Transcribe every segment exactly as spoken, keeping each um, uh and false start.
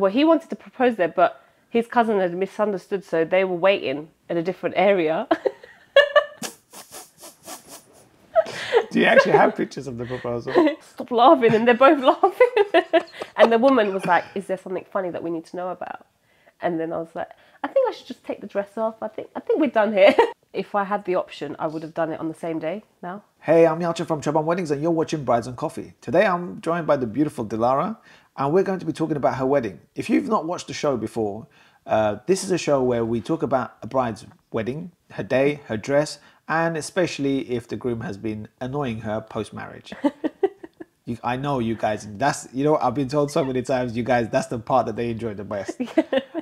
well, he wanted to propose there, but his cousin had misunderstood, so they were waiting in a different area. Do you actually have pictures of the proposal? Stop laughing, and they're both laughing. And the woman was like, is there something funny that we need to know about? And then I was like, I think I should just take the dress off. I think I think we're done here. If I had the option, I would have done it on the same day now. Hey, I'm Yalcin from Çoban Weddings, and you're watching Brides and Coffee. Today I'm joined by the beautiful Dilara, and we're going to be talking about her wedding. If you've not watched the show before, uh, this is a show where we talk about a bride's wedding, her day, her dress, and especially if the groom has been annoying her post-marriage. you, I know you guys, that's, you know, I've been told so many times, you guys, that's the part that they enjoy the best.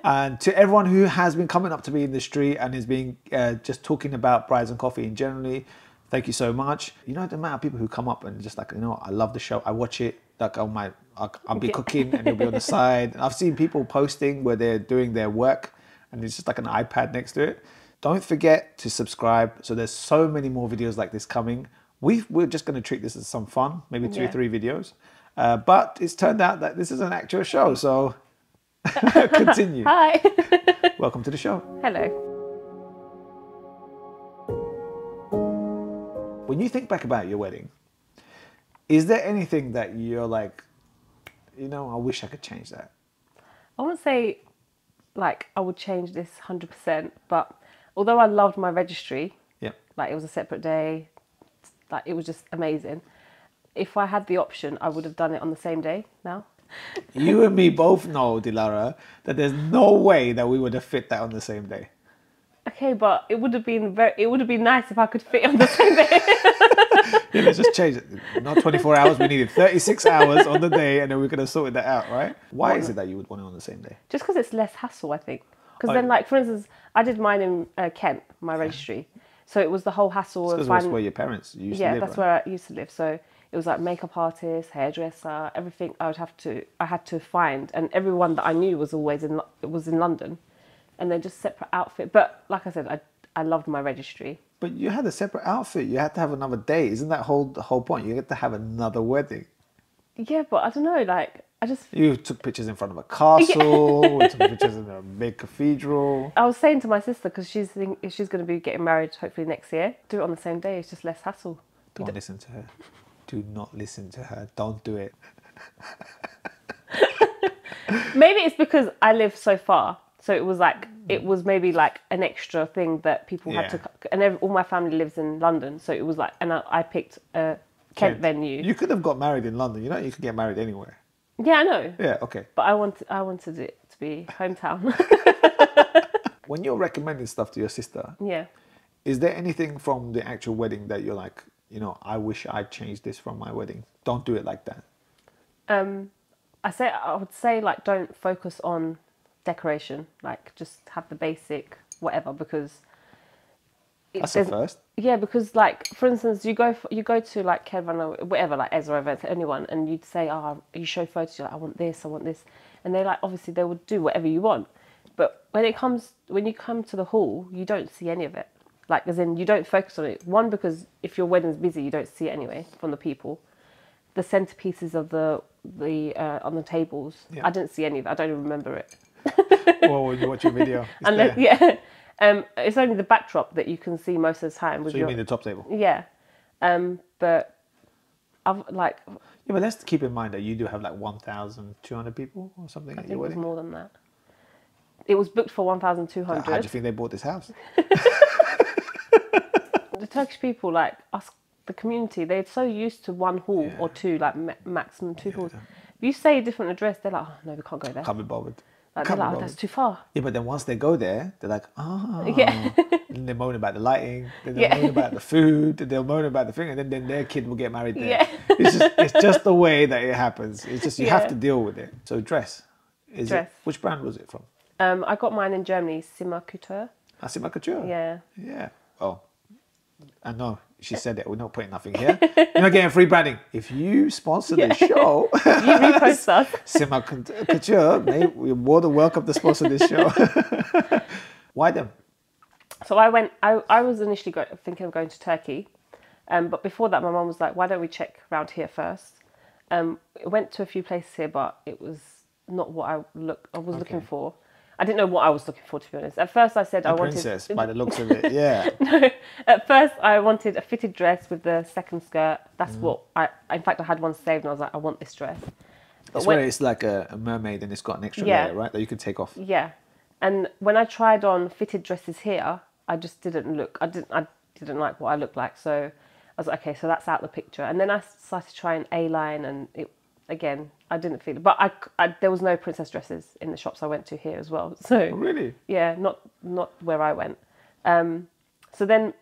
And to everyone who has been coming up to me in the street and is being uh, just talking about Brides and Coffee in generally, thank you so much. You know, the amount of people who come up and just like, you know, I love the show, I watch it, like on my, I'll, I'll be cooking and you'll be on the side. And I've seen people posting where they're doing their work and it's just like an iPad next to it. Don't forget to subscribe. So there's so many more videos like this coming. We've, we're just going to treat this as some fun, maybe two yeah. or three videos. Uh, but it's turned out that this is an actual show, so continue. Hi. Welcome to the show. Hello. When you think back about your wedding, is there anything that you're like, you know, I wish I could change that? I wouldn't say like I would change this one hundred percent, but although I loved my registry, yeah, like it was a separate day, like it was just amazing. If I had the option, I would have done it on the same day now. You and me both know, Dilara, that there's no way that we would have fit that on the same day. Okay, but it would have been very, it would have been nice if I could fit it on the same day. Yeah, let's just change it. Not twenty-four hours, we needed thirty-six hours on the day, and then we could have sorted that out, right? Why is it that you would want it on the same day? Just because it's less hassle, I think. Because oh, then, like, for instance, I did mine in uh, Kent, my registry. So it was the whole hassle. Because that's where your parents used yeah, to live. Yeah, that's right? where I used to live. So it was like makeup artist, hairdresser, everything I would have to, I had to find. And everyone that I knew was always in, was in London. And then just separate outfit. But like I said, I, I loved my registry. But you had a separate outfit. You had to have another day. Isn't that whole, the whole point? You get to have another wedding. Yeah, but I don't know, like... I just... You took pictures in front of a castle, yeah. We took pictures in a big cathedral. I was saying to my sister, because she's thinking, she's going to be getting married hopefully next year, do it on the same day, it's just less hassle. Don't, don't... listen to her. Do not listen to her. Don't do it. Maybe it's because I live so far. So it was like, it was maybe like an extra thing that people yeah. had to... And every, all my family lives in London, so it was like... And I, I picked a Kent venue. You could have got married in London. You know, you could get married anywhere. Yeah, I know. Yeah, okay. But I wanted, I wanted it to be hometown. When you're recommending stuff to your sister, yeah, is there anything from the actual wedding that you're like, you know, I wish I'd changed this from my wedding? Don't do it like that. Um, I say I would say like don't focus on decoration. Like just have the basic whatever, because it, that's the first. Yeah, because like for instance, you go for, you go to like Kevin or whatever, like Ezra event, anyone, and you'd say, "Oh, you show photos. You're like, I want this, I want this," and they like obviously they would do whatever you want, but when it comes when you come to the hall, you don't see any of it. Like as in you don't focus on it. One, because if your wedding's busy, you don't see it anyway from the people. The centerpieces of the the uh, on the tables, yeah. I didn't see any of it. I don't even remember it. Well, when you watch your video, unless there. yeah. Um, it's only the backdrop that you can see most of the time. With so you your... mean the top table? Yeah, um, but I've like. Yeah, but let's keep in mind that you do have like one thousand two hundred people or something. I at think your it wedding. was more than that. It was booked for one thousand two hundred. How do you think they bought this house? The Turkish people, like us, the community, they're so used to one hall yeah. or two, like ma maximum two yeah. halls. If you say a different address, they're like, "Oh no, we can't go there." Can't be bothered. Like, like, oh, that's too far. Yeah, but then once they go there, they're like, oh. Yeah. And they moan about the lighting. Then they yeah. moan about the food. Then they'll moan about the thing. And then, then their kid will get married there. Yeah. It's just it's just the way that it happens. It's just you yeah. have to deal with it. So dress. Is dress. It, which brand was it from? Um, I got mine in Germany, Sima Couture. Ah, Sima Couture? Yeah. Yeah. Oh, I know. She said it. We're not putting nothing here. You're not getting free branding. If you sponsor yeah. the show, you repost us. Sima Couture, mate, we're more than welcome to sponsor this show. Why them? So I went. I I was initially go, thinking of going to Turkey, um, but before that, my mum was like, "Why don't we check around here first?" Um, went to a few places here, but it was not what I look. I was okay. looking for. I didn't know what I was looking for, to be honest. At first, I said a I wanted... princess, by the looks of it, yeah. No, at first, I wanted a fitted dress with the second skirt. That's mm. what I... In fact, I had one saved, and I was like, I want this dress. But it's when... where it's like a, a mermaid, and it's got an extra yeah. layer, right? That you can take off. Yeah. And when I tried on fitted dresses here, I just didn't look... I didn't, I didn't like what I looked like, so... I was like, okay, so that's out the picture. And then I started trying A-line, and it... Again, I didn't feel it, but I, I there was no princess dresses in the shops I went to here as well. So oh, really, yeah, not not where I went. Um, so then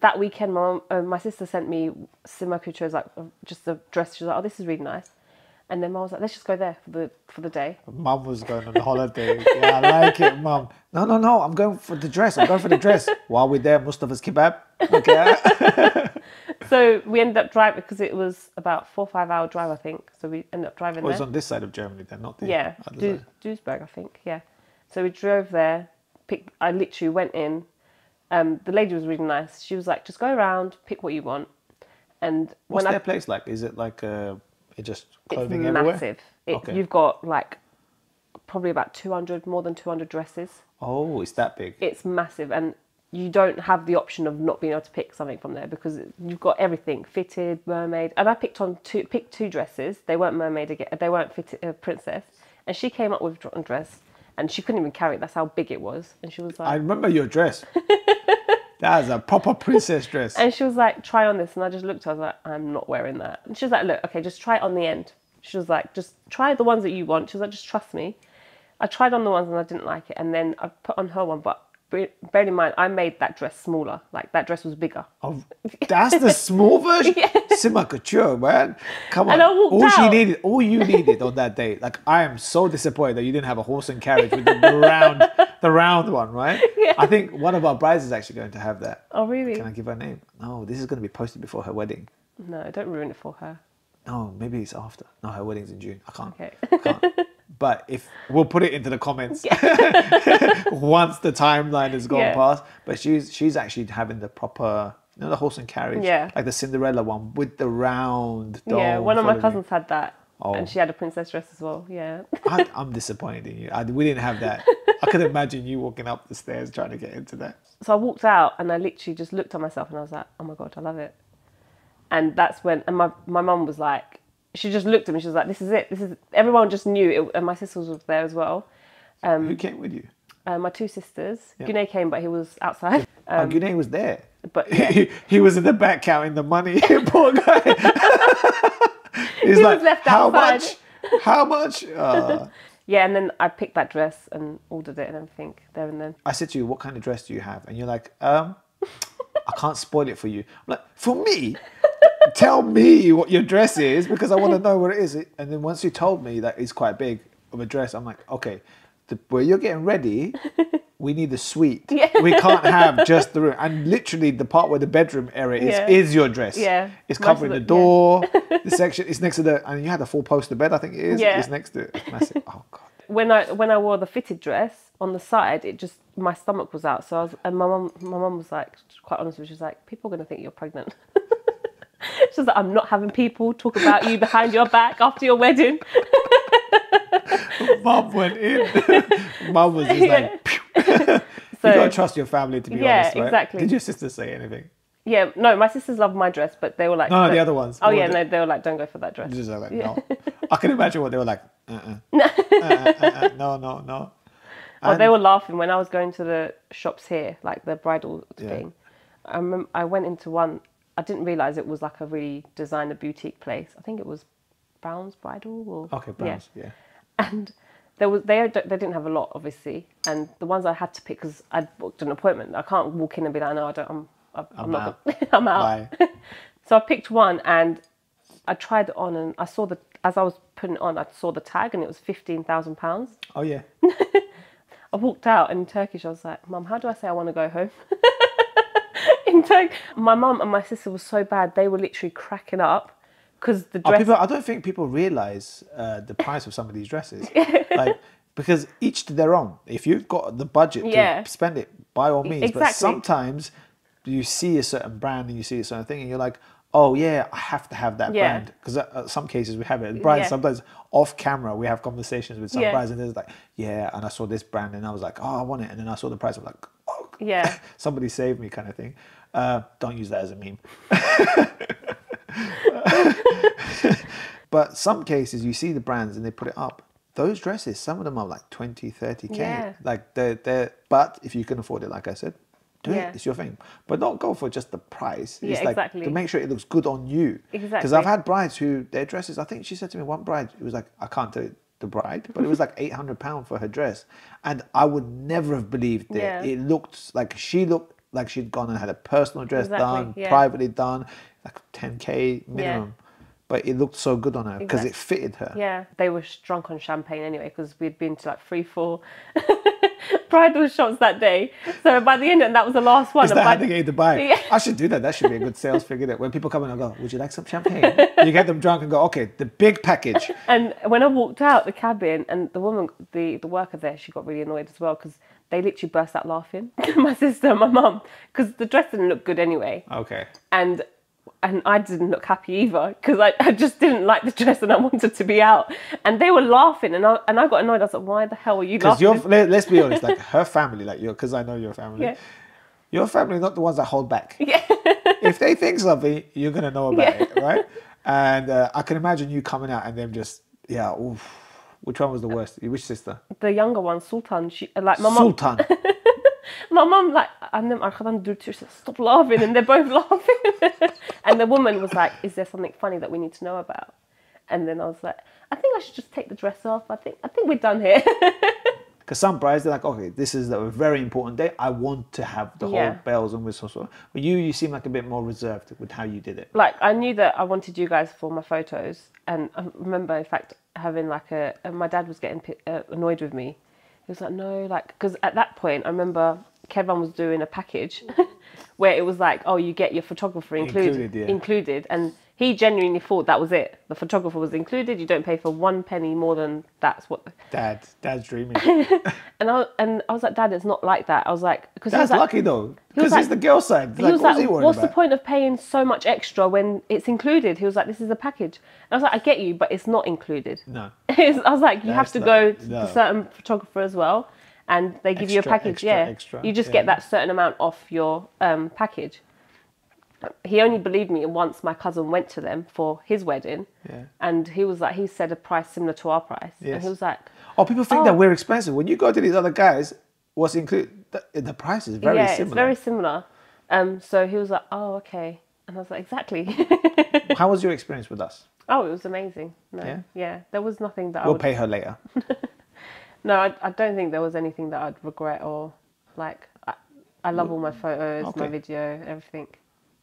that weekend, my mom, uh, my sister sent me Sima Couture's like just a dress. She was like, "Oh, this is really nice," and then mom was like, "Let's just go there for the for the day." Mum was going on holiday. Yeah, I like it, mum. No, no, no, I'm going for the dress. I'm going for the dress. While we're there, Mustafa's kebab. Okay. So we ended up driving, because it was about four or five hour drive, I think. So we ended up driving oh, there. It was on this side of Germany then, not the yeah, other du side. Duisburg, I think, yeah. So we drove there. Picked, I literally went in. Um, the lady was really nice. She was like, just go around, pick what you want. And What's when their I, place like? Is it like uh, it just clothing it's everywhere? Massive. It, okay. You've got like probably about two hundred, more than two hundred dresses. Oh, it's that big. It's massive. And you don't have the option of not being able to pick something from there, because you've got everything fitted, mermaid. And I picked on two, picked two dresses. They weren't mermaid again. They weren't fitted, uh, princess. And she came up with a dress, and she couldn't even carry it. That's how big it was. And she was like, "I remember your dress. That is a proper princess dress." And she was like, "Try on this." And I just looked. I was like, "I'm not wearing that." And she was like, "Look, okay, just try it on the end." She was like, "Just try the ones that you want." She was like, "Just trust me." I tried on the ones, and I didn't like it. And then I put on her one, but. Bear in mind, I made that dress smaller. Like, that dress was bigger. Oh, that's the small version? Yeah. Sima Couture, man. Come on. And I walked all out. She needed, all you needed on that day. Like, I am so disappointed that you didn't have a horse and carriage with the round, the round one, right? Yeah. I think one of our brides is actually going to have that. Oh, really? Can I give her a name? No, this is going to be posted before her wedding. No, don't ruin it for her. No, maybe it's after. No, her wedding's in June. I can't. Okay. I can't. But if we'll put it into the comments yeah. once the timeline has gone yeah. past. But she's she's actually having the proper, you know, the horse and carriage, yeah, like the Cinderella one with the round dome. Yeah, one of my cousins me. had that, oh. and she had a princess dress as well. Yeah, I, I'm disappointed in you. I, we didn't have that. I could imagine you walking up the stairs trying to get into that. So I walked out, and I literally just looked at myself, and I was like, "Oh my god, I love it." And that's when, and my my mum was like. She just looked at me. She was like, "This is it. This is." Everyone just knew it, and my sisters were there as well. Um, Who came with you? Uh, my two sisters. Yeah. Güney came, but he was outside. Um, oh, Güney was there. But yeah. he, he was in the back counting the money. Poor guy. He's he like, was left how outside. much? How much? Uh. Yeah, and then I picked that dress and ordered it and everything there and then. I said to you, "What kind of dress do you have?" And you're like, um, "I can't spoil it for you." I'm like, "For me? Tell me what your dress is, because I want to know what it is." And then once you told me that it's quite big of a dress, I'm like, okay, the, where you're getting ready, we need a suite. Yeah. We can't have just the room. And literally the part where the bedroom area is, yeah. is your dress. Yeah. It's covering the, the door, yeah. the section, it's next to the, and you had a four-poster bed, I think it is. Yeah. It's next to it. It's massive. Oh, God. When I, when I wore the fitted dress, on the side, it just, my stomach was out. So I was, and my mum my mum was like, quite honest with me, she was like, "People are going to think you're pregnant." She's like, "I'm not having people talk about you behind your back after your wedding." Mum went in. Mum was just yeah. like, "Pew." So, you gotta trust your family, to be yeah, honest, right? Yeah, exactly. Did your sister say anything? Yeah, no, my sisters loved my dress, but they were like... No, no, the other ones. Oh, yeah, no, they were like, "Don't go for that dress." Just like, no. I can imagine what they were like, uh-uh. uh-uh, uh-uh, no, no, no. And oh, they were laughing when I was going to the shops here, like the bridal yeah. thing. I remember I went into one... I didn't realise it was like a really designer boutique place. I think it was Brown's Bridal or... Okay, Brown's, yeah. yeah. And there was they, they didn't have a lot, obviously. And the ones I had to pick, because I'd booked an appointment. I can't walk in and be like, "No, I don't, I'm, I'm, I'm not... out. I'm out." So I picked one, and I tried it on, and I saw the... As I was putting it on, I saw the tag, and it was fifteen thousand pounds. Oh, yeah. I walked out, and in Turkish, I was like, "Mum, how do I say I want to go home?" My mum and my sister were so bad, they were literally cracking up because the dress... Oh, people, I don't think people realise uh, the price of some of these dresses. Yeah. Like, because each to their own. If you've got the budget yeah. to spend it, by all means. Exactly. But sometimes you see a certain brand and you see a certain thing and you're like, oh yeah, I have to have that yeah. brand. Because uh, some cases we have it. Brides yeah. sometimes off camera, we have conversations with some yeah. brides and they're like, yeah, and I saw this brand and I was like, oh, I want it. And then I saw the price, I'm like, oh, yeah. somebody save me kind of thing. Uh, don't use that as a meme. But some cases you see the brands and they put it up. Those dresses, some of them are like twenty, thirty K. Yeah. Like they're, they're, but if you can afford it, like I said, do yeah. it. It's your thing. But not go for just the price. Yeah, it's like exactly. to make sure it looks good on you. Exactly. Because I've had brides who, their dresses, I think she said to me, one bride, it was like, I can't tell you the bride, but it was like eight hundred pounds for her dress. And I would never have believed it. Yeah. It looked like she looked like she'd gone and had a personal dress exactly. done, yeah. privately done, like ten K minimum. Yeah. But it looked so good on her because exactly. it fitted her. Yeah, they were drunk on champagne anyway because we'd been to like three, four bridal shops that day. So by the end, and that was the last one. Is that how they get you to buy? Yeah. I should do that. That should be a good sales figure. That when people come in and go, would you like some champagne? You get them drunk and go, okay, the big package. And when I walked out the cabin, and the woman, the, the worker there, she got really annoyed as well because they literally burst out laughing. My sister and my mum, because the dress didn't look good anyway. Okay. And... and I didn't look happy either because I, I just didn't like the dress and I wanted to be out. And they were laughing and I, and I got annoyed. I was like, why the hell are you laughing? Because let, let's be honest, like her family, like your, because I know your family, yeah. your family are not the ones that hold back. Yeah. If they think something, you're going to know about yeah. it, right? And uh, I can imagine you coming out and them just, yeah, oof. Which one was the worst? Which sister? The younger one, Sultan. She, like my Sultan. Mom, my mum, like, stop laughing, and they're both laughing. And the woman was like, is there something funny that we need to know about? And then I was like, I think I should just take the dress off. I think I think we're done here. Because some brides, they're like, okay, this is a very important day. I want to have the yeah. whole bells and whistles. But you, you seem like a bit more reserved with how you did it. Like, I knew that I wanted you guys for my photos. And I remember, in fact, having like a... my dad was getting uh, annoyed with me. He was like, no, like... because at that point, I remember... Kevin was doing a package where it was like, oh, you get your photographer included. Included, yeah. included. And he genuinely thought that was it. The photographer was included. You don't pay for one penny more than that's what... Dad, Dad's dreaming. and, I, and I was like, Dad, it's not like that. I was like... Cause Dad's was like, lucky though, because like, it's the girl's side. He like, was like, what was he worried what's about? The point of paying so much extra when it's included? He was like, this is a package. And I was like, I get you, but it's not included. No. I was like, you that's have to like, go no. to a certain photographer as well. And they give extra, you a package, extra, yeah. Extra, you just yeah. get that certain amount off your um, package. He only believed me once my cousin went to them for his wedding. Yeah. And he was like, he said a price similar to our price. Yes. And he was like... oh, people think oh, that we're expensive. When you go to these other guys, what's included? The, the price is very yeah, similar. Yeah, it's very similar. Um, so he was like, oh, okay. And I was like, exactly. How was your experience with us? Oh, it was amazing. No, yeah? yeah. There was nothing that we'll I would... We'll pay her later. No, I, I don't think there was anything that I'd regret or like. I, I love all my photos, okay. my video, everything.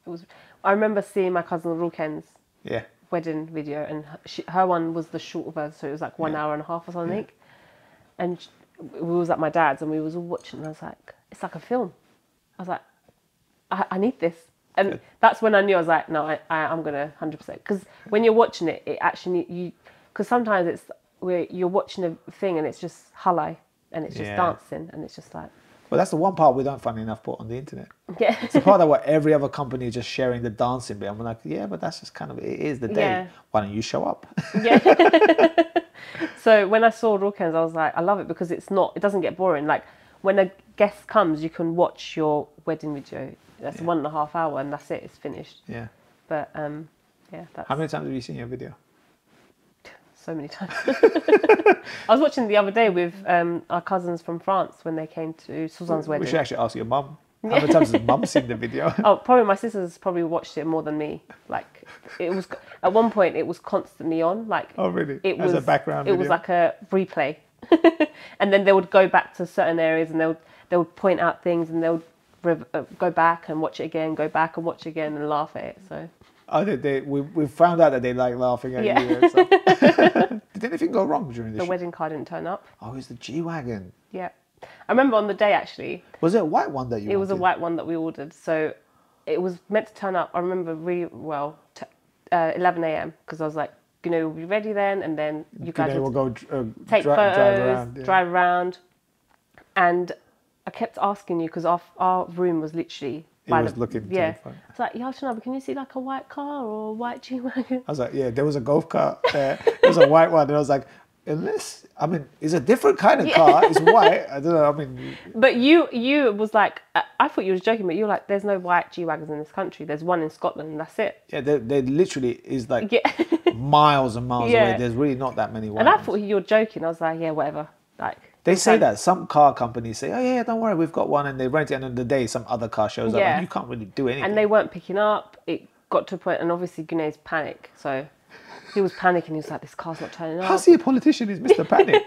It was. I remember seeing my cousin Ruken's yeah. wedding video, and she, her one was the shorter version, so it was like one yeah. hour and a half or something. Yeah. And she, we was at my dad's, and we was all watching, and I was like, it's like a film. I was like, I, I need this, and Good. That's when I knew I was like, no, I, I I'm gonna one hundred percent because when you're watching it, it actually you because sometimes it's. Where you're watching a thing and it's just halai and it's just yeah. dancing and it's just like... Well, that's the one part we don't find enough put on the internet. Yeah. It's the part that where every other company is just sharing the dancing bit. I'm like, yeah, but that's just kind of... It is the day. Yeah. Why don't you show up? Yeah. So when I saw Rawkins, I was like, I love it because it's not... It doesn't get boring. Like, when a guest comes, you can watch your wedding video. That's yeah. one and a half hour and that's it. It's finished. Yeah. But, um, yeah, that's... How many times have you seen your video? So many times. I was watching the other day with um, our cousins from France when they came to Suzanne's we, wedding. We should actually ask your mum. How many times has mum seen the video? Oh, probably my sisters probably watched it more than me. Like, it was at one point it was constantly on. Like, oh really? It As was a background. It video. Was like a replay, and then they would go back to certain areas and they would they would point out things and they would rev uh, go back and watch it again, go back and watch it again, and laugh at it. So. Oh, they, they, we, we found out that they like laughing at yeah. you. So. Did anything go wrong during the The show? Wedding car didn't turn up. Oh, it was the G Wagon. Yeah. I remember on the day, actually. Was it a white one that you It wanted? Was a white one that we ordered. So it was meant to turn up, I remember really well, t uh, eleven A M because I was like, you know, we'll be ready then. And then you guys Güney will go uh, take dri photos, drive around, yeah. drive around. And I kept asking you because our, our room was literally He was the, looking yeah. to the front. I was like, Yalcin abi, can you see like a white car or a white G Wagon? I was like, yeah, there was a golf cart there. There was a white one. And I was like, unless, I mean, it's a different kind of yeah. car. It's white. I don't know, I mean. But you, you was like, I thought you was joking, but you were like, there's no white G Wagons in this country. There's one in Scotland. That's it. Yeah, there, there literally is like yeah. miles and miles yeah. away. There's really not that many white And ones. I thought you were joking. I was like, yeah, whatever. Like. They say that. Some car companies say, oh, yeah, don't worry, we've got one. And they rent it. And on the day, some other car shows yeah. up. And you can't really do anything. And they weren't picking up. It got to a point, and obviously Güney's panic. So he was panicking. He was like, this car's not turning up. How's he a politician? Is Mister Panic?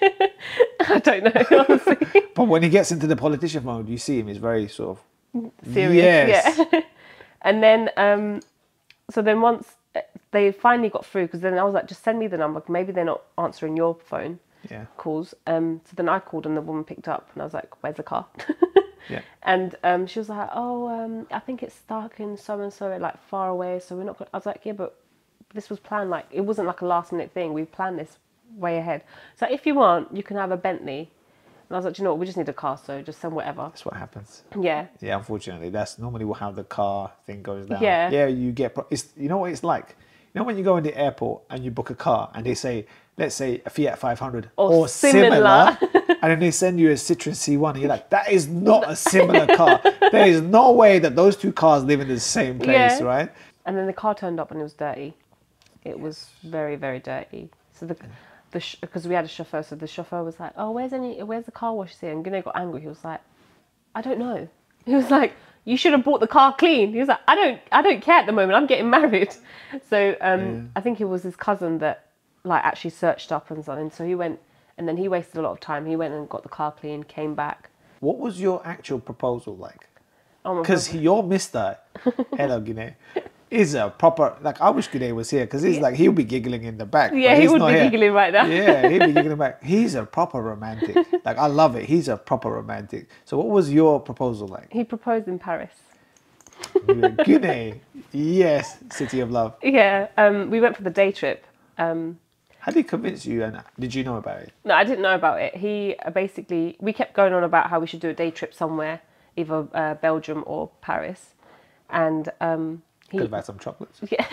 I don't know, honestly. But when he gets into the politician mode, you see him. He's very sort of... serious. Yes. Yeah. And then, um, so then once they finally got through, because then I was like, just send me the number. Maybe they're not answering your phone. Yeah. Calls. Um, so then I called and the woman picked up and I was like, where's the car? yeah. And um, she was like, oh, um, I think it's stuck in so-and-so, like far away. So we're not gonna... I was like, yeah, but this was planned. Like, it wasn't like a last minute thing. We planned this way ahead. So if you want, you can have a Bentley. And I was like, do you know what? We just need a car. So just send whatever. That's what happens. Yeah. Yeah. Unfortunately, that's normally how the car thing goes down. Yeah. Yeah. You get, it's, you know what it's like? You know, when you go in the airport and you book a car and they say, let's say a Fiat five hundred or, or similar, similar and then they send you a Citroen C one and you're like, that is not a similar car. There is no way that those two cars live in the same place, yeah. right? And then the car turned up and it was dirty. It yes. was very, very dirty. So the, the because we had a chauffeur, so the chauffeur was like, oh, where's any, where's the car wash here? And Güney got angry. He was like, I don't know. He was like, you should have bought the car clean. He was like, I don't, I don't care at the moment. I'm getting married. So um, yeah. I think it was his cousin that like actually searched up and something. So he went, and then he wasted a lot of time. He went and got the car clean, came back. What was your actual proposal like? Because oh your Mister Hello Güney is a proper, like I wish Güney was here because he's yeah. like, he'll be giggling in the back. Yeah, he would be here. giggling right now. Yeah, he'll be giggling back. He's a proper romantic. Like I love it. He's a proper romantic. So what was your proposal like? He proposed in Paris. Güney, yes, city of love. Yeah, um, we went for the day trip. Um, How did he convince you and did you know about it? No, I didn't know about it. He basically, we kept going on about how we should do a day trip somewhere, either uh, Belgium or Paris. And um, he... could have had some chocolates. Yeah.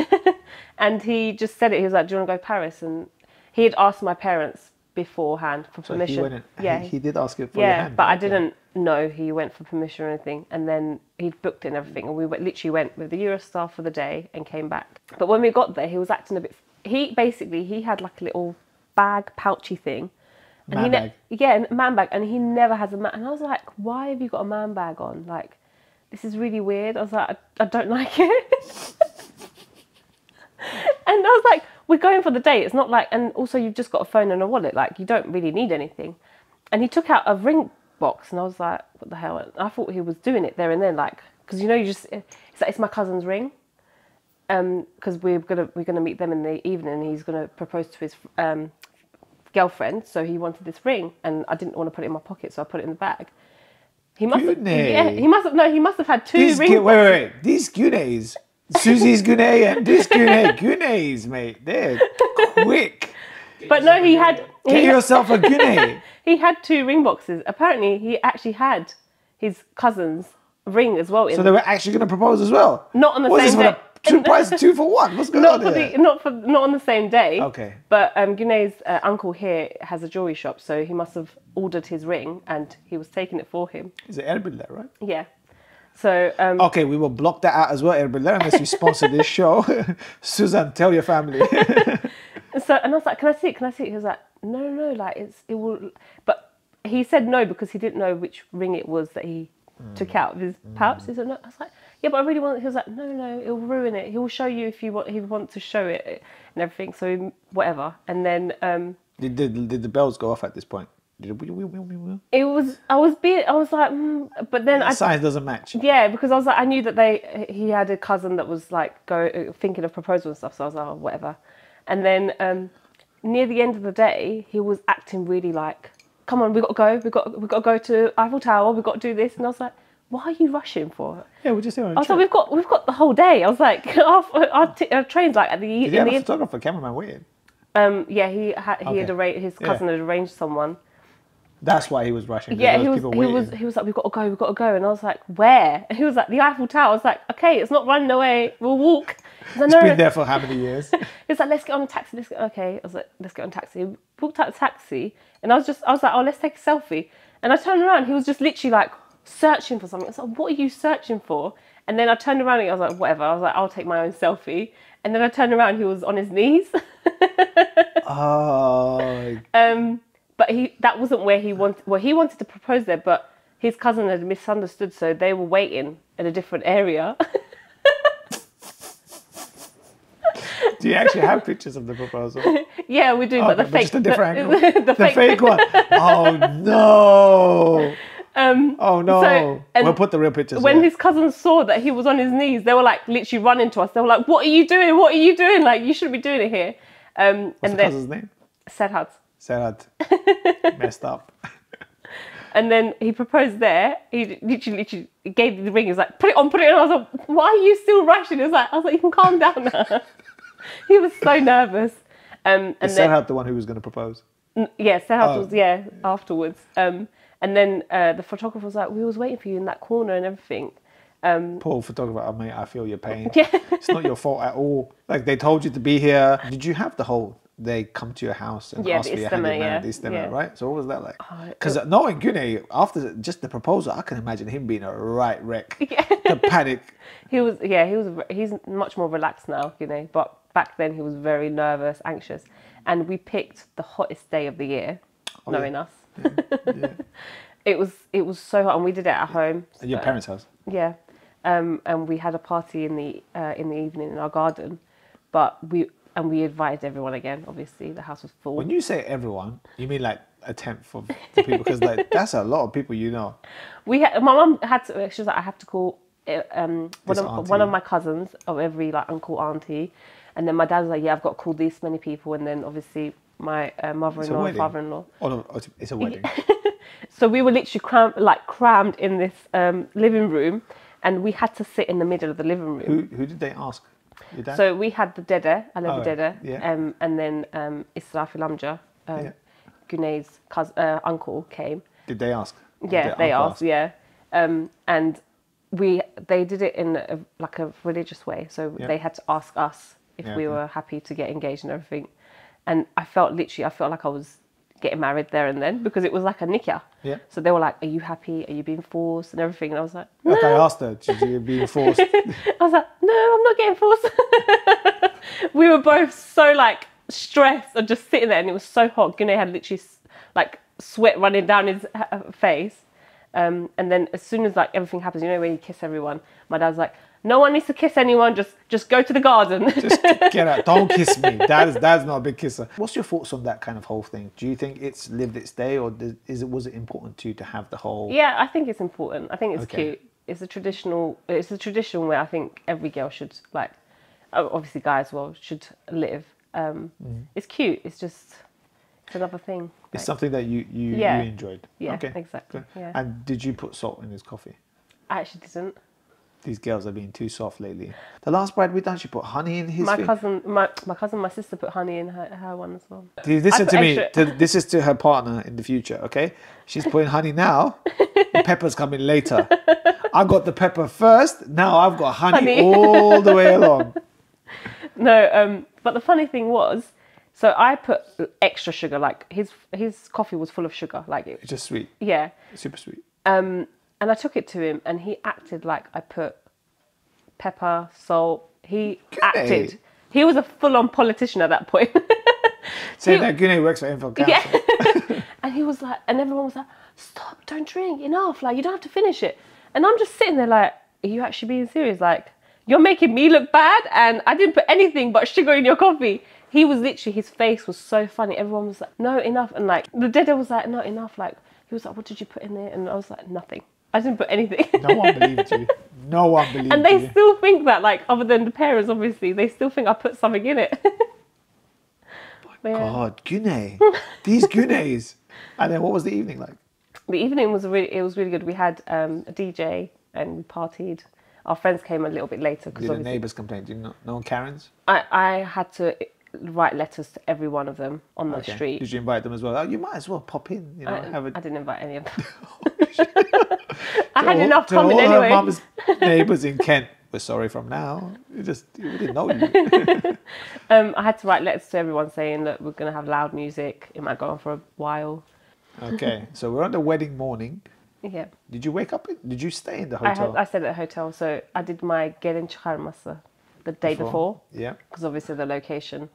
And he just said it. He was like, do you want to go to Paris? And he had asked my parents beforehand for so permission. He went and, yeah, he, he did ask you for yeah, your hand. Yeah, but right? I didn't yeah. know he went for permission or anything. And then he'd booked it and everything. And we went, literally went with the Eurostar for the day and came back. But when we got there, he was acting a bit... He basically, he had like a little bag, pouchy thing. And man he bag. Yeah, man bag. And he never has a man. And I was like, why have you got a man bag on? Like, this is really weird. I was like, I, I don't like it. And I was like, we're going for the day. It's not like, and also you've just got a phone and a wallet. Like, you don't really need anything. And he took out a ring box. And I was like, what the hell? And I thought he was doing it there and then. Like, because, you know, you just, it's like, it's my cousin's ring. Um, because we're gonna we're gonna meet them in the evening, and he's gonna propose to his um, girlfriend. So he wanted this ring, and I didn't want to put it in my pocket, so I put it in the bag. He must, have, yeah, he must have. No, he must have had two these rings. Wait, wait, wait. These Güneys, Susie's Güney, and this Güney, Güneys, mate, they're quick. But no, he had. Get he yourself had, a Güney. He had two ring boxes. Apparently, he actually had his cousin's ring as well. In so they were actually going to propose as well. Not on the what same day. Two price, two for one. What's going not on for here? The, not, for, not on the same day. Okay. But um, Güney's uh, uncle here has a jewellery shop, so he must have ordered his ring and he was taking it for him. Is it Erbil'ler, right? Yeah. So... Um, okay, we will block that out as well, Erbil'ler, unless you sponsor this show. Suzanne, tell your family. So, and I was like, can I see it? Can I see it? He was like, no, no, like, it's, it will... But he said no because he didn't know which ring it was that he mm. took out of his mm. pouch. He said no. I was like... yeah, but I really want it. He was like, no, no, it'll ruin it. He'll show you if you want. He wants to show it and everything. So whatever. And then um, did, did did the bells go off at this point? Did it, it was. I was being. I was like, mm, but then the I, size doesn't match. Yeah, because I was like, I knew that they. He had a cousin that was like go thinking of proposal and stuff. So I was like, oh, whatever. And then um, near the end of the day, he was acting really like, come on, we got to go. We got we got to go to Eiffel Tower. We got to do this. And I was like, why are you rushing for? Yeah, we're just here on a I was trip. Like, we've got, we've got the whole day. I was like, our, our, t our train's like at the... Did he have the a photographer, cameraman waiting? Um, yeah, he, had, he okay. had arranged, his cousin yeah. had arranged someone. That's why he was rushing. Yeah, he was, people he, was, he was like, we've got to go, we've got to go. And I was like, where? And he was like, the Eiffel Tower. I was like, okay, it's not running away. We'll walk. Like, no. It's been there for how many years? He was like, let's get on a taxi. Let's get, okay. I was like, let's get on a taxi. We walked out of the taxi. And I was just, I was like, oh, let's take a selfie. And I turned around. He was just literally like searching for something. I was like, what are you searching for? And then I turned around and I was like, whatever. I was like, I'll take my own selfie. And then I turned around and he was on his knees. Oh. Um, but he that wasn't where he wanted. Well, he wanted to propose there, but his cousin had misunderstood, so they were waiting at a different area. Do you actually have pictures of the proposal? Yeah, we do, oh, but the but fake. Just a different angle. The, the, the fake. fake one. Oh no. Um, oh no, so, we'll put the real pictures. When his cousins saw that he was on his knees, they were like literally running to us. They were like, what are you doing? What are you doing? Like, you shouldn't be doing it here. Um, What's and the then, cousin's name? Serhat. Serhat. Messed up. And then he proposed there. He literally, literally gave the ring. He was like, put it on, put it on. I was like, why are you still rushing? It was like, I was like, you can calm down now. He was so nervous. Um, and Is then, Serhat the one who was going to propose? Yeah, Serhat oh. was, yeah, afterwards. Um, And then uh, the photographer was like, we was waiting for you in that corner and everything. Um, Poor photographer, I mean, I feel your pain. Yeah. It's not your fault at all. Like, they told you to be here. Did you have the whole, they come to your house and yeah, ask for your hand in hand, this dinner, right? So what was that like? Because oh, it... knowing Güney, after just the proposal, I can imagine him being a right wreck. Yeah. The panic. He was, yeah, he was. He's much more relaxed now, Güney. But back then he was very nervous, anxious. And we picked the hottest day of the year, oh, knowing yeah. us. Yeah, yeah. It was it was so hot, and we did it at home. At so, your parents' house. Yeah, um, and we had a party in the uh, in the evening in our garden, but we and we invited everyone again. Obviously, the house was full. When you say everyone, you mean like a tenth of the people? Because like that's a lot of people, you know. We had, my mum had to. She was like, I have to call um, one of, one of my cousins of every like uncle, auntie, and then my dad was like, yeah, I've got to call this many people, and then obviously. My uh, mother-in-law and father-in-law. Oh, no, it's a wedding. So we were literally crammed, like crammed in this um, living room, and we had to sit in the middle of the living room. Who, who did they ask? Your dad? So we had the dede, I love oh, the dede, yeah. um, and then um, Israfil Amja, um, yeah. Güney's cousin, uh, uncle, came. Did they ask? Yeah, they asked. asked. Yeah, um, and we they did it in a, like a religious way, so yeah. they had to ask us if yeah, we yeah. were happy to get engaged and everything. And I felt literally, I felt like I was getting married there and then because it was like a nikah. Yeah. So they were like, are you happy? Are you being forced and everything? And I was like, no. Like I asked her, did you being forced? I was like, no, I'm not getting forced. We were both so like stressed and just sitting there and it was so hot. Güney had literally like sweat running down his face. Um, and then as soon as like everything happens, you know, when you kiss everyone, my dad's like, no one needs to kiss anyone. Just, just go to the garden. Just get out. Don't kiss me. That is, that's not a big kisser. What's your thoughts on that kind of whole thing? Do you think it's lived its day, or is it was it important to you to have the whole? Yeah, I think it's important. I think it's okay. cute. It's a traditional. It's a tradition where I think every girl should like, obviously guys as well should live. Um, mm-hmm. It's cute. It's just it's another thing. It's like, something that you you, yeah. you enjoyed. Yeah, okay. exactly. Yeah. And did you put salt in his coffee? I actually didn't. These girls are being too soft lately. The last bride we done, she put honey in his. My thing. cousin, my my cousin, my sister put honey in her, her one as well. Dude, listen to me. To, this is to her partner in the future, okay? She's putting honey now. The pepper's coming later. I got the pepper first. Now I've got honey, honey. all the way along. No, um, but the funny thing was, so I put extra sugar. Like his his coffee was full of sugar. Like it, it's just sweet. Yeah. Super sweet. Um. And I took it to him and he acted like I put pepper, salt. He Güney. acted. He was a full-on politician at that point. Saying he, that Güney works for Enfield Council. Yeah. And he was like, and everyone was like, stop, don't drink, enough. Like, you don't have to finish it. And I'm just sitting there like, are you actually being serious? Like, you're making me look bad and I didn't put anything but sugar in your coffee. He was literally, his face was so funny. Everyone was like, no, enough. And like, the dede was like, no, enough. Like, he was like, what did you put in there? And I was like, nothing. I didn't put anything. No one believed you. No one believed you. And they you. still think that, like, other than the parents, obviously, they still think I put something in it. My yeah. God, Güney. These Güneys. And then what was the evening like? The evening was really, it was really good. We had um, a D J and we partied. Our friends came a little bit later. Did the neighbours complain? Did you know, no Karens? I, I had to write letters to every one of them on the okay. street. Did you invite them as well? Like, you might as well pop in. You know, I, have a... I didn't invite any of them. I had all, enough coming anyway. All her mum's neighbours in Kent were sorry from now. You just you didn't know you. um, I had to write letters to everyone saying that we're going to have loud music. It might go on for a while. Okay, so we're on the wedding morning. Yeah. Did you wake up? Did you stay in the hotel? I, had, I stayed at the hotel, so I did my gelin çıkarması the day before. before yeah. Because obviously the location.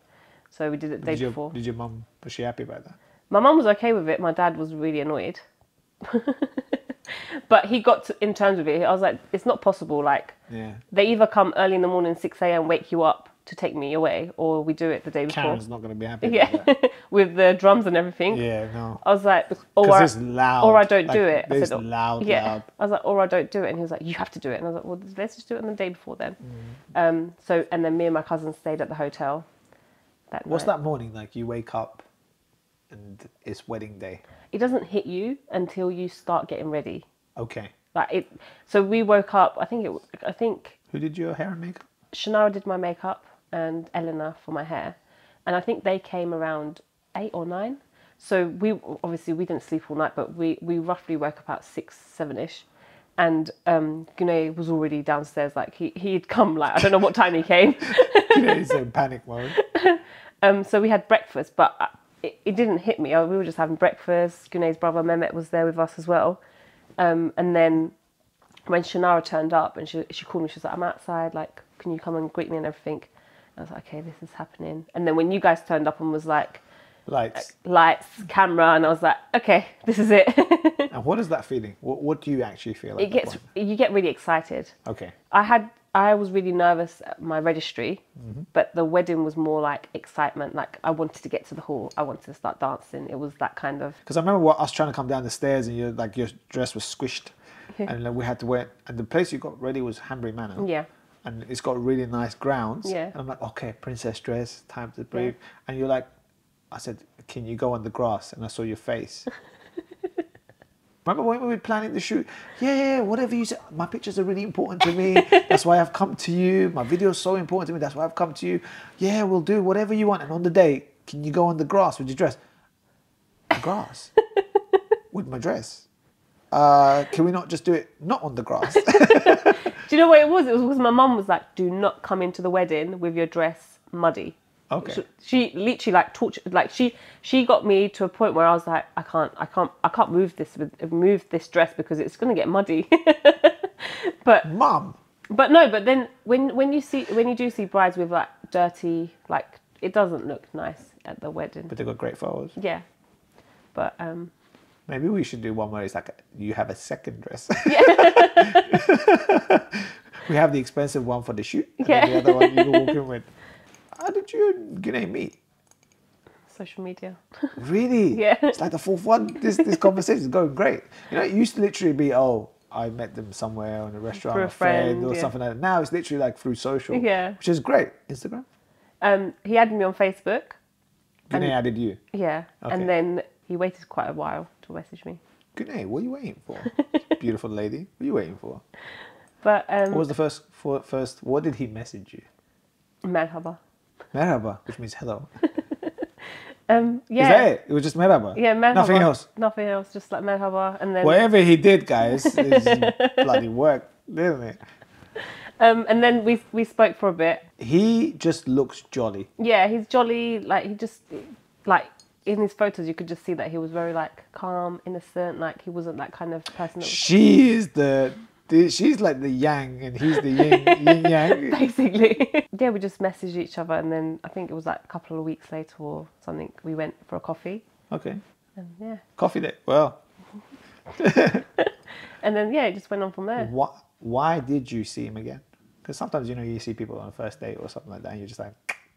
So we did it the day did your, before. Did your mum, was she happy about that? My mum was okay with it. My dad was really annoyed. But he got to, in terms of it, I was like, it's not possible. Like, yeah. they either come early in the morning, six a m, wake you up to take me away, or we do it the day before. Karen's not going to be happy yeah. about that. With the drums and everything. Yeah, no. I was like, or I, it's loud. Or I don't like, do it. I said, loud, yeah. loud. I was like, or I don't do it. And he was like, you have to do it. And I was like, well, let's just do it on the day before then. Mm. Um, so, and then me and my cousin stayed at the hotel that What's night. that morning like? You wake up and it's wedding day. It doesn't hit you until you start getting ready. Okay. Like it. So we woke up. I think it. I think. Who did your hair and makeup? Shannara did my makeup and Eleanor for my hair, and I think they came around eight or nine. So we obviously we didn't sleep all night, but we we roughly woke up at six, seven ish, and um, Güney was already downstairs. Like he he'd come. Like I don't know what time he came. He's in panic mode. um. So we had breakfast, but. I, It, it didn't hit me. I, we were just having breakfast. Güney's brother Mehmet was there with us as well. Um, and then when Shannara turned up and she she called me, she was like, I'm outside, like, can you come and greet me and everything? And I was like, okay, this is happening. And then when you guys turned up and was like, lights, uh, lights, camera, and I was like, okay, this is it. And what is that feeling? What what do you actually feel? At it gets point? You get really excited. Okay. I had I was really nervous at my registry, mm-hmm. but the wedding was more like excitement. Like I wanted to get to the hall. I wanted to start dancing. It was that kind of. Because I remember what, us trying to come down the stairs, and you like your dress was squished, and like, we had to wait. And the place you got ready was Hanbury Manor. Yeah. And it's got really nice grounds. Yeah. And I'm like, okay, princess dress, time to breathe. Yeah. And you're like, I said, can you go on the grass? And I saw your face. Remember when we were planning the shoot? Yeah, yeah, whatever you said. My pictures are really important to me. That's why I've come to you. My video's so important to me. That's why I've come to you. Yeah, we'll do whatever you want. And on the day, can you go on the grass with your dress? The grass? With my dress? Uh, can we not just do it not on the grass? Do you know what it was? It was because my mum was like, do not come into the wedding with your dress muddy. Okay. She, she literally like tortured, like she she got me to a point where I was like, I can't, I can't, I can't move this with move this dress because it's gonna get muddy. But mum. But no, but then when when you see when you do see brides with like dirty, like it doesn't look nice at the wedding. But they got great photos. Yeah, but um. Maybe we should do one where it's like you have a second dress. Yeah. We have the expensive one for the shoot. And yeah. Then the other one you walk in with. How did you and Güney meet? Social media. Really? Yeah. It's like the fourth one. This this conversation is going great. You know, it used to literally be, oh, I met them somewhere in a restaurant, a, a friend, friend or yeah. something like that. Now it's literally like through social. Yeah. Which is great. Instagram? Um, he added me on Facebook. Güney added you? Yeah. Okay. And then he waited quite a while to message me. Güney, what are you waiting for? Beautiful lady. What are you waiting for? But um, what was the first, for, first, what did he message you? Merhaba. Merhaba, which means hello. um, yeah. Is that it? It was just merhaba? Yeah, merhaba. Nothing else? Nothing else, just like merhaba. And then whatever he did, guys, is bloody work, didn't it? Um, and then we we spoke for a bit. He just looks jolly. Yeah, he's jolly. Like, he just, like, in his photos, you could just see that he was very, like, calm, innocent. Like, he wasn't that kind of person. That was... She is the... She's like the yang and he's the yin, yin yang. Basically. Yeah, we just messaged each other and then I think it was like a couple of weeks later or something, we went for a coffee. Okay. And yeah. Coffee date, well. And then, yeah, it just went on from there. Why, why did you see him again? Because sometimes, you know, you see people on a first date or something like that and you're just like,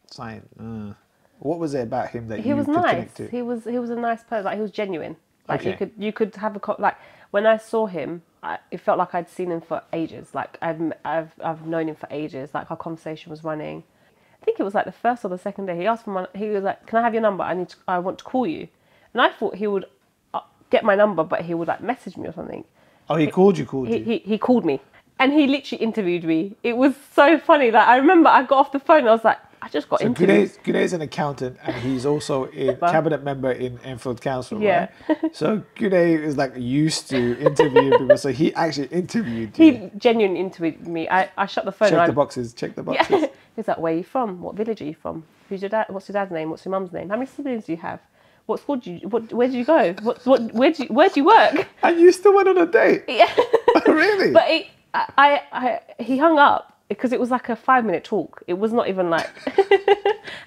sign. Uh. What was it about him that he you was could nice. connect to? He was nice. He was a nice person. Like, he was genuine. Like, okay. you could you could have a... Co like, when I saw him, I, it felt like I'd seen him for ages. Like I've, I've, I've known him for ages. Like our conversation was running. I think it was like the first or the second day. He asked for my, he was like, "Can I have your number? I need to, I want to call you." And I thought he would get my number, but he would like message me or something. Oh, he, he called you, called he, you. He, he called me, and he literally interviewed me. It was so funny. Like I remember, I got off the phone. And I was like, I just got so into Güney's, it. Güney's an accountant and he's also a cabinet member in Enfield Council, yeah. right? So Güney is like used to interviewing people. So he actually interviewed you. He genuinely interviewed me. I, I shut the phone. Check the I, boxes, check the boxes. Yeah. He's like, where are you from? What village are you from? Who's your dad? What's your dad's name? What's your mum's name? How many siblings do you have? What school do you, what, where do you go? What, what, where, do you, where do you work? And you still went on a date? Yeah. Really? But he, I, I, I, he hung up. Because it was like a five minute talk. It was not even like...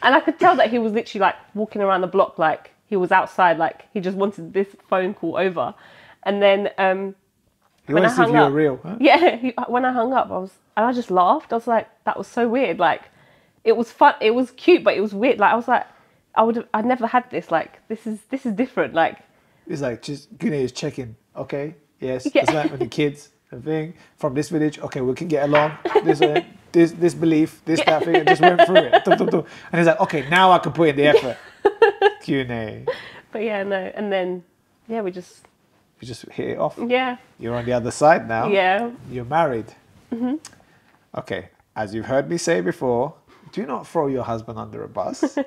And I could tell that he was literally like walking around the block like he was outside, like he just wanted this phone call over. And then um, when I hung up... real, huh? Yeah, he, when I hung up, I was... And I just laughed. I was like, that was so weird. Like, it was fun. It was cute, but it was weird. Like, I was like, I would... I'd never had this. Like, this is this is different. Like... It's like, just Güney is checking. Okay, yes. Yeah. It's like with the kids. A thing from this village, okay, we can get along. This, uh, this, this belief, this that thing, I just went through it. Dum, dum, dum. And he's like, okay, now I can put in the effort. Q and A. But yeah, no, and then yeah, we just we just hit it off. Yeah, you're on the other side now. Yeah, you're married. Mm-hmm. Okay, as you've heard me say before, do not throw your husband under a bus.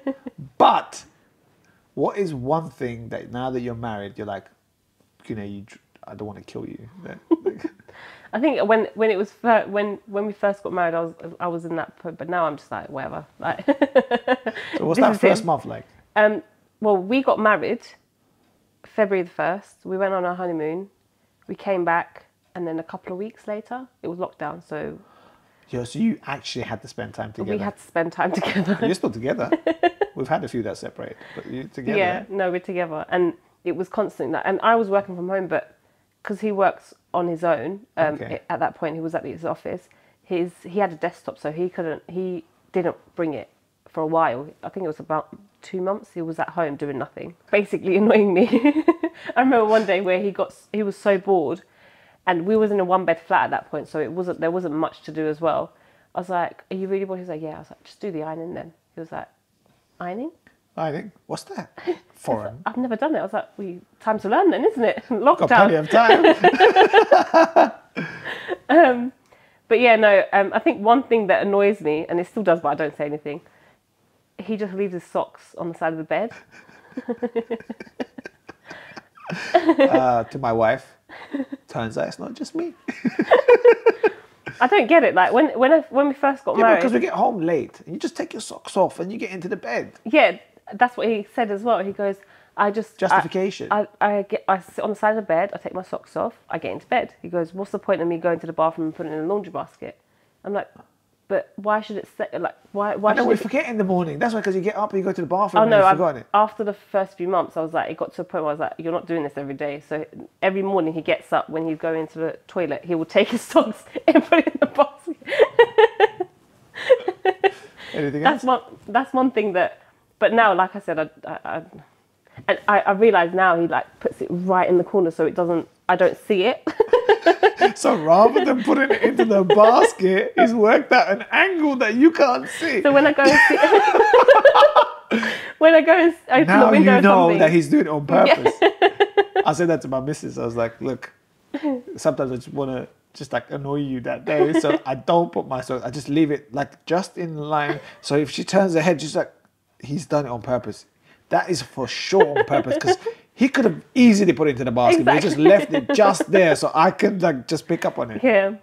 But what is one thing that now that you're married, you're like, you know, you, I don't want to kill you. I think when when it was when when we first got married, I was I was in that point, but now I'm just like whatever. Like, so what's that first month like? Um, well, we got married February the first. We went on our honeymoon. We came back, and then a couple of weeks later, it was lockdown. So, yeah. So you actually had to spend time together. We had to spend time together. You're still together. We've had a few that separate, but you're together. Yeah. No, we're together, and it was constant. And I was working from home, but because he works on his own, um, okay. it, at that point he was at his office. His he had a desktop, so he couldn't. He didn't bring it for a while. I think it was about two months. He was at home doing nothing, basically annoying me. I remember one day where he got he was so bored, and we was in a one bed flat at that point, so it wasn't there wasn't much to do as well. I was like, "Are you really bored?" He was like, "Yeah." I was like, "Just do the ironing then." He was like, "Ironing." I think, what's that? Foreign. I've never done it. I was like, well, time to learn then, isn't it? Lockdown. Got plenty of time. um, but yeah, no, um, I think one thing that annoys me, and it still does, but I don't say anything, he just leaves his socks on the side of the bed. uh, to my wife, turns out it's not just me. I don't get it. Like when when I, when we first got yeah, married, because we get home late, and you just take your socks off and you get into the bed. Yeah. That's what he said as well. He goes, I just... Justification. I, I, I, get, I sit on the side of the bed, I take my socks off, I get into bed. He goes, what's the point of me going to the bathroom and putting it in a laundry basket? I'm like, but why should it... Set, like, why, why no, we it forget in the morning. That's why, because you get up and you go to the bathroom oh, and no, you've forgotten it. After the first few months, I was like, it got to a point where I was like, you're not doing this every day. So every morning he gets up, when he's going into the toilet, he will take his socks and put it in the basket. Anything else? That's one, that's one thing that... But now, like I said, I, I, I and I, I realise now he like puts it right in the corner, so it doesn't. I don't see it. So rather than putting it into the basket, he's worked out an angle that you can't see. So when I go and see, when I go and open now the window, you know or something, that he's doing it on purpose. Yeah. I said that to my missus. I was like, look, sometimes I just want to just like annoy you that day, so I don't put my socks. I just leave it like just in line. So if she turns her head, she's like, he's done it on purpose. That is for sure on purpose, because he could have easily put it into the basket. Exactly. But he just left it just there, so I can like just pick up on it. Yeah,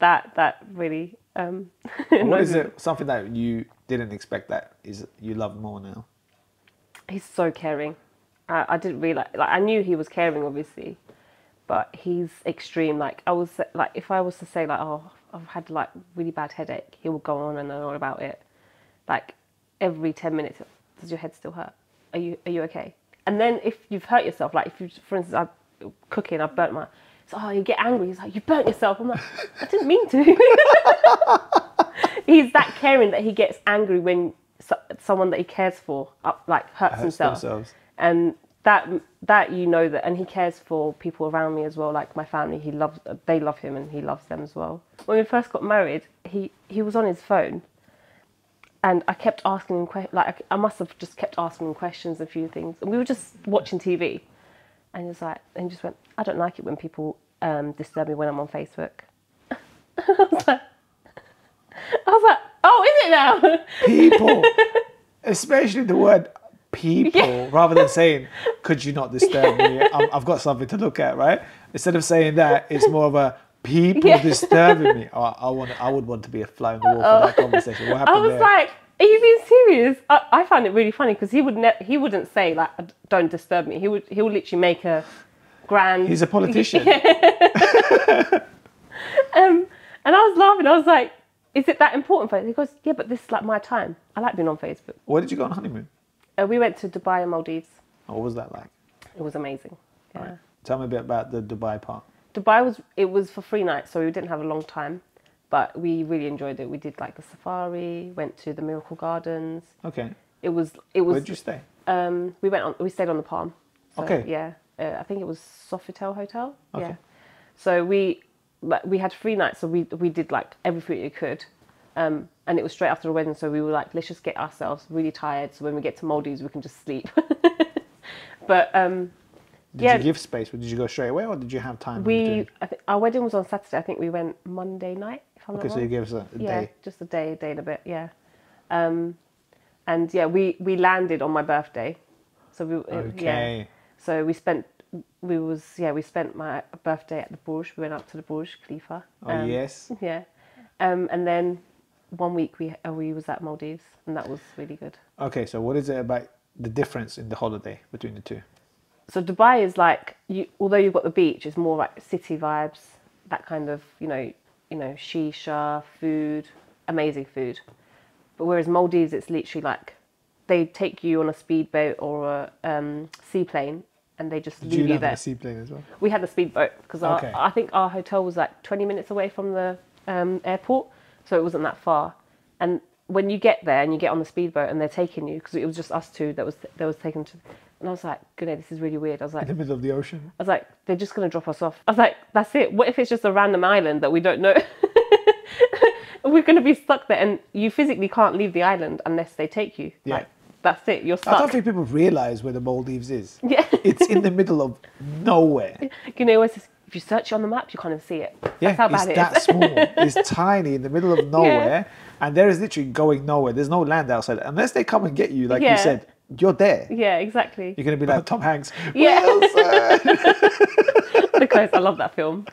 that that really. Um, what is it? Something that you didn't expect that is you love more now? He's so caring. I, I didn't realize. Like I knew he was caring, obviously, but he's extreme. Like I was like, if I was to say like, oh, I've had like really bad headache, he will go on and on about it, like. Every ten minutes, does your head still hurt? Are you are you okay? And then if you've hurt yourself, like if you, for instance, I'm cooking, I burnt my, so oh, you get angry. He's like, you burnt yourself. I'm like, I didn't mean to. He's that caring that he gets angry when so, someone that he cares for up, like hurts, hurts himself. Themselves. And that that you know that, and he cares for people around me as well, like my family. He loves, they love him, and he loves them as well. When we first got married, he he was on his phone. And I kept asking him questions, like I must have just kept asking him questions, a few things. And we were just watching T V. And he was like, and he just went, I don't like it when people um, disturb me when I'm on Facebook. I was like, I was like, oh, is it now. People. Especially the word people, yeah. rather than saying, could you not disturb yeah. me? I'm, I've got something to look at, right? Instead of saying that, it's more of a, people yeah. disturbing me. Oh, I, want, I would want to be a fly on the wall for that conversation. What happened I was there? Like, are you being serious? I, I found it really funny because he, would ne he wouldn't say, like, don't disturb me. He would, he would literally make a grand... He's a politician. Yeah. um, and I was laughing. I was like, is it that important for you? He goes, yeah, but this is like my time. I like being on Facebook. Where did you go on honeymoon? Uh, we went to Dubai and Maldives. Oh, what was that like? It was amazing. Yeah. All right. Tell me a bit about the Dubai part. Dubai was, it was for three nights, so we didn't have a long time, but we really enjoyed it. We did like a safari, went to the Miracle Gardens. Okay. It was, it was. Where'd you stay? Um, we went on, we stayed on the Palm. So, okay. Yeah. Uh, I think it was Sofitel Hotel. Okay. Yeah. So we, like, we had three nights, so we, we did like everything you could. Um, and it was straight after the wedding, so we were like, let's just get ourselves really tired, so when we get to Maldives, we can just sleep. But, um... Did yeah. you give space? Did you go straight away or did you have time? We, I th our wedding was on Saturday. I think we went Monday night, if I'm okay, not wrong. Okay, so you gave us a, a yeah, day. Just a day, a day and a bit, yeah. Um, and yeah, we, we landed on my birthday. So we, okay. Yeah. So we spent, we was, yeah, we spent my birthday at the Burj. We went up to the Burj Khalifa. Um, oh, yes. Yeah. Um, and then one week we, uh, we was at Maldives and that was really good. Okay, so what is it about the difference in the holiday between the two? So Dubai is like, you, although you've got the beach, it's more like city vibes, that kind of, you know, you know, shisha, food, amazing food. But whereas Maldives, it's literally like, they take you on a speedboat or a um, seaplane and they just leave you there. Did you have a seaplane as well? We had the speedboat because okay. I think our hotel was like twenty minutes away from the um, airport, so it wasn't that far. And when you get there and you get on the speedboat and they're taking you, because it was just us two that was, that was taken to... And I was like, Güney, this is really weird. I was like... In the middle of the ocean? I was like, they're just going to drop us off. I was like, that's it. What if it's just a random island that we don't know? We're going to be stuck there. And you physically can't leave the island unless they take you. Yeah. Like, that's it. You're stuck. I don't think people realise where the Maldives is. Yeah. It's in the middle of nowhere. Güney always says, if you search it on the map, you can't even see it. Yeah, that's how bad it is. It's that small. It's tiny in the middle of nowhere. Yeah. And there is literally going nowhere. There's no land outside. Unless they come and get you, like yeah. you said... You're there. Yeah, exactly. You're going to be like Tom Hanks. Yeah. Because I love that film.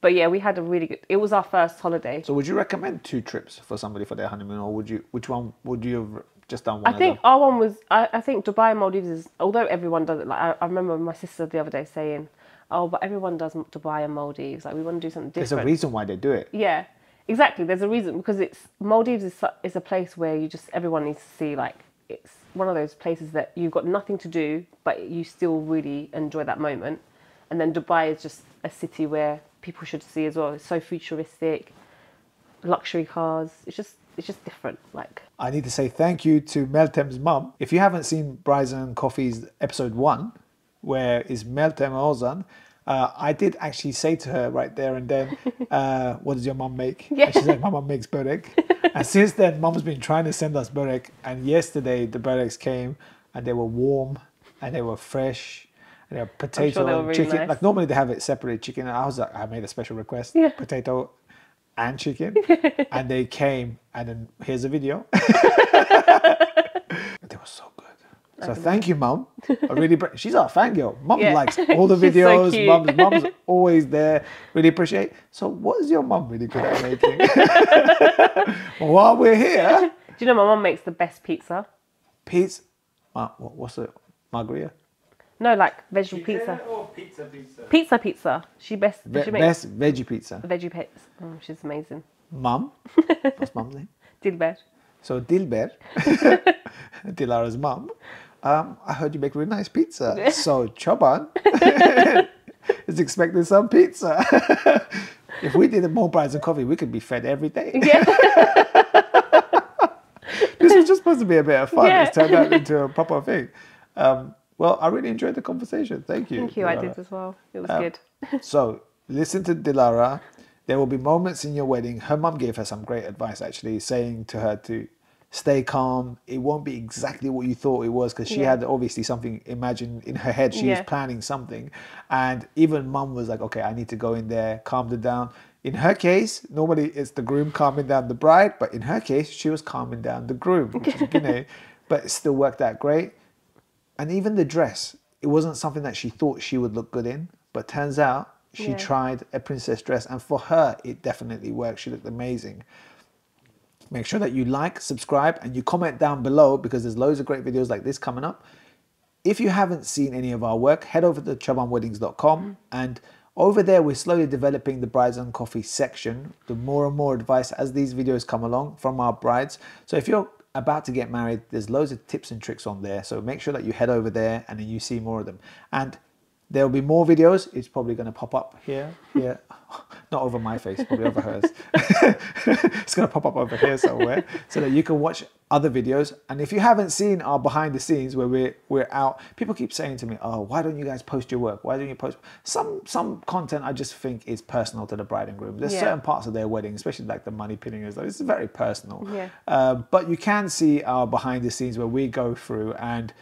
But yeah, we had a really good... It was our first holiday. So would you recommend two trips for somebody for their honeymoon? Or would you... Which one would you have just done one I think of them? Our one was... I, I think Dubai and Maldives is... Although everyone does it... Like I, I remember my sister the other day saying, oh, but everyone does Dubai and Maldives. Like, we want to do something different. There's a reason why they do it. Yeah. Exactly, there's a reason, because it's Maldives is, is a place where you just, everyone needs to see, like, it's one of those places that you've got nothing to do, but you still really enjoy that moment. And then Dubai is just a city where people should see as well. It's so futuristic, luxury cars, it's just, it's just different, like. I need to say thank you to Meltem's mum. If you haven't seen Brides and Coffee's episode one, where is Meltem Ozan, Uh, I did actually say to her right there and then, uh, what does your mum make? Yeah. And she's like, my mum makes börek. And since then, mum's been trying to send us börek. And yesterday, the böreks came and they were warm and they were fresh. And they were potato sure they were and really chicken. Nice. Like, normally they have it separate chicken. And I was like, I made a special request, yeah. potato and chicken. And they came. And then here's a video. They were so good. So thank you, Mum. I really, she's our fangirl. Mum yeah. likes all the videos. So Mum's, Mum's always there. Really appreciate. So what is your mum really good at making? Well, while we're here, do you know my mum makes the best pizza? Pizza? Uh, what's it? Margherita? No, like vegetable pizza. Or pizza, pizza. Pizza, pizza. She best. Ve she best makes? Veggie pizza. Veggie pizza. Oh, she's amazing. Mum. What's Mum's name? Dilber. So Dilber, Dilara's mum. Um, I heard you make really nice pizza. So Çoban is expecting some pizza. If we did more Brides and Coffee, we could be fed every day. Yeah. This was just supposed to be a bit of fun. Yeah. It's turned out into a proper thing. Um, well, I really enjoyed the conversation. Thank you. Thank you. Dilara. I did as well. It was um, good. So listen to Dilara. There will be moments in your wedding. Her mum gave her some great advice, actually, saying to her to stay calm. It won't be exactly what you thought it was, because she yeah. had obviously something imagined in her head. She yeah. was planning something. And even mum was like, okay, I need to go in there, calm her down. In her case, normally it's the groom calming down the bride, but in her case, she was calming down the groom, which is Guinea, but it still worked out great. And even the dress, it wasn't something that she thought she would look good in, but turns out she yeah. tried a princess dress, and for her, it definitely worked. She looked amazing. Make sure that you like, subscribe, and you comment down below, because there's loads of great videos like this coming up. If you haven't seen any of our work, head over to Çoban Weddings dot com, and over there, we're slowly developing the Brides and Coffee section. The more and more advice as these videos come along from our brides. So if you're about to get married, there's loads of tips and tricks on there. So make sure that you head over there and then you see more of them. And there'll be more videos. It's probably going to pop up here. here. Not over my face, probably over hers. It's going to pop up over here somewhere so that you can watch other videos. And if you haven't seen our behind the scenes where we're, we're out, people keep saying to me, oh, why don't you guys post your work? Why don't you post? Some some content I just think is personal to the bride and groom. There's yeah. certain parts of their wedding, especially like the money pinning, is it's very personal. Yeah. Uh, but you can see our behind the scenes where we go through and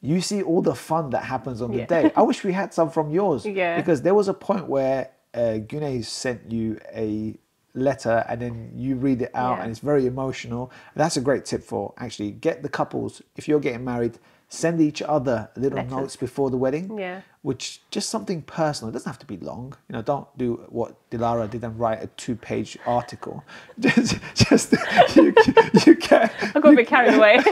you see all the fun that happens on the yeah. day. I wish we had some from yours. Yeah. Because there was a point where uh, Güney sent you a letter and then you read it out yeah. and it's very emotional. That's a great tip for actually get the couples, if you're getting married, send each other little letters. Notes before the wedding, yeah. which just something personal. It doesn't have to be long. You know, don't do what Dilara did and write a two-page article. just, just you, you can. I got a bit carried away.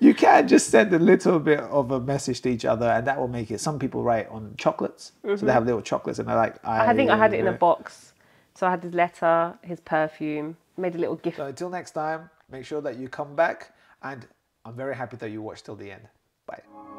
You can just send a little bit of a message to each other, and that will make it. Some people write on chocolates, mm-hmm. so they have little chocolates, and they're like, I, I think I had it in a box. So I had his letter, his perfume, made a little gift. So until next time, make sure that you come back, and I'm very happy that you watched till the end. Bye.